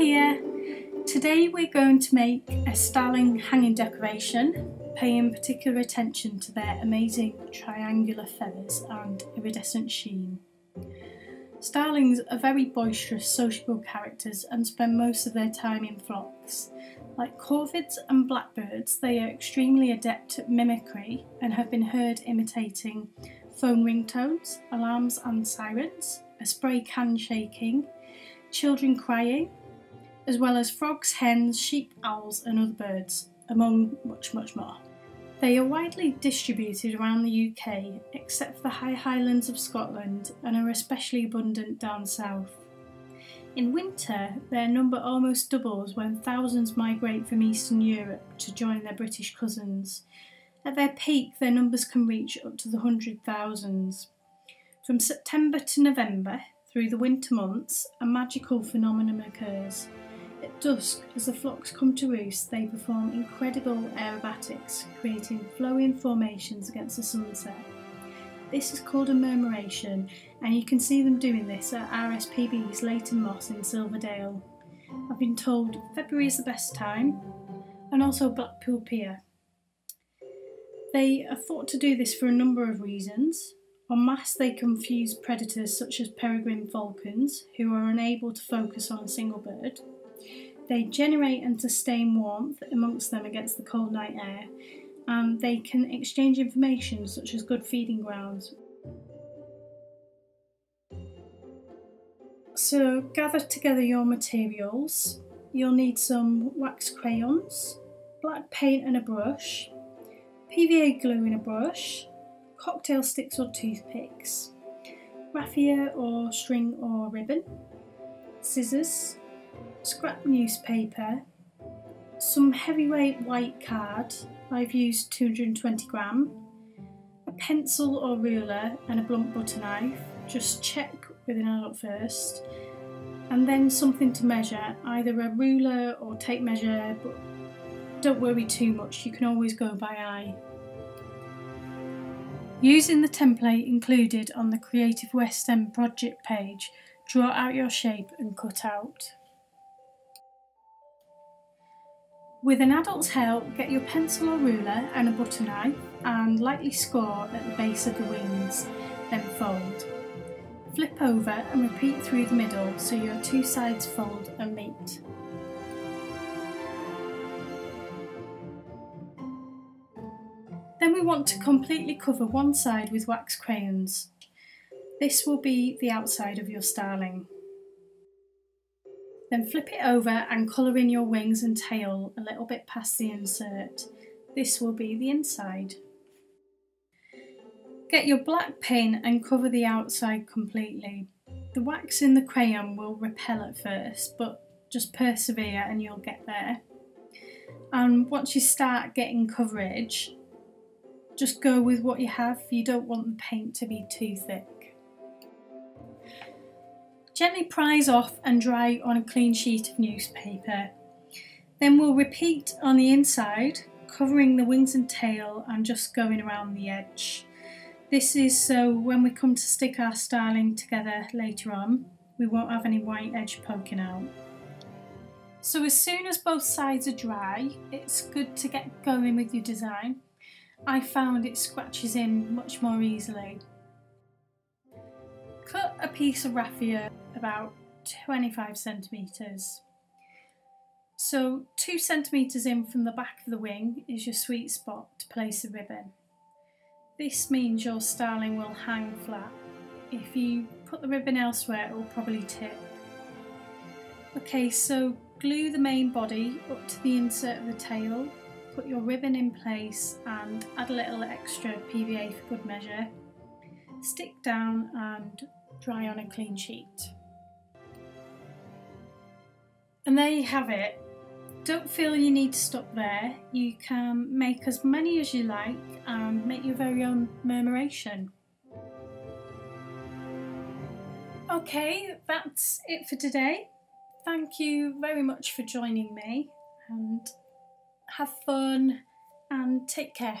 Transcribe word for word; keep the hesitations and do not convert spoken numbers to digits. here. Today we're going to make a starling hanging decoration, paying particular attention to their amazing triangular feathers and iridescent sheen. Starlings are very boisterous, sociable characters and spend most of their time in flocks. Like corvids and blackbirds, they are extremely adept at mimicry and have been heard imitating phone ringtones, alarms and sirens, a spray can shaking, children crying, as well as frogs, hens, sheep, owls and other birds, among much, much more. They are widely distributed around the U K, except for the high highlands of Scotland, and are especially abundant down south. In winter, their number almost doubles when thousands migrate from Eastern Europe to join their British cousins. At their peak, their numbers can reach up to the hundred thousands. From September to November, through the winter months, a magical phenomenon occurs. At dusk, as the flocks come to roost, they perform incredible aerobatics, creating flowing formations against the sunset. This is called a murmuration, and you can see them doing this at R S P B's Leighton Moss in Silverdale. I've been told February is the best time, and also Blackpool Pier. They are thought to do this for a number of reasons. En masse, they confuse predators such as peregrine falcons, who are unable to focus on a single bird. They generate and sustain warmth amongst them against the cold night air, and they can exchange information such as good feeding grounds. So gather together your materials. You'll need some wax crayons, black paint and a brush, P V A glue and a brush, cocktail sticks or toothpicks, raffia or string or ribbon, scissors, scrap newspaper, some heavyweight white card, I've used two hundred and twenty gram, a pencil or ruler and a blunt butter knife, just check with an adult first, and then something to measure, either a ruler or tape measure, but don't worry too much, you can always go by eye. Using the template included on the Creative West End project page, draw out your shape and cut out. With an adult's help, get your pencil or ruler and a butter knife and lightly score at the base of the wings, then fold. Flip over and repeat through the middle so your two sides fold and meet. Then we want to completely cover one side with wax crayons. This will be the outside of your starling. Then flip it over and colour in your wings and tail a little bit past the insert. This will be the inside. Get your black paint and cover the outside completely. The wax in the crayon will repel at first, but just persevere and you'll get there. And once you start getting coverage, just go with what you have. You don't want the paint to be too thick. Gently prise off and dry on a clean sheet of newspaper. Then we'll repeat on the inside, covering the wings and tail and just going around the edge. This is so when we come to stick our starling together later on, we won't have any white edge poking out. So as soon as both sides are dry, it's good to get going with your design. I found it scratches in much more easily. Cut a piece of raffia about twenty-five centimetres. So two centimetres in from the back of the wing is your sweet spot to place the ribbon. This means your starling will hang flat. If you put the ribbon elsewhere, it will probably tip. Okay, so glue the main body up to the insert of the tail, put your ribbon in place and add a little extra P V A for good measure. Stick down and dry on a clean sheet. And there you have it. Don't feel you need to stop there. You can make as many as you like and make your very own murmuration. Okay, that's it for today. Thank you very much for joining me, and have fun and take care.